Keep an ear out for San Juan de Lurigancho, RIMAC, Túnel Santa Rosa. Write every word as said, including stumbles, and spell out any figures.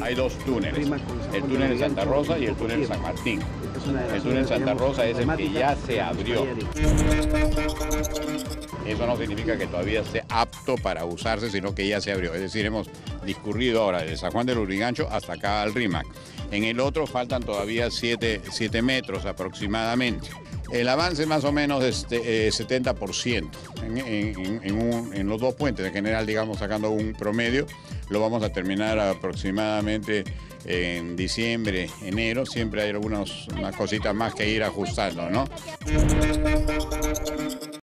hay dos túneles, el túnel Santa Rosa y el túnel San Martín. El túnel Santa Rosa es el que ya se abrió. Eso no significa que todavía esté apto para usarse, sino que ya se abrió. Es decir, hemos discurrido ahora desde San Juan de Lurigancho hasta acá al RIMAC. En el otro faltan todavía siete metros aproximadamente. El avance más o menos es de, eh, setenta por ciento en, en, en, un, en los dos puentes. En general, digamos, sacando un promedio, lo vamos a terminar aproximadamente en diciembre, enero. Siempre hay algunas unas cositas más que ir ajustando, ¿no?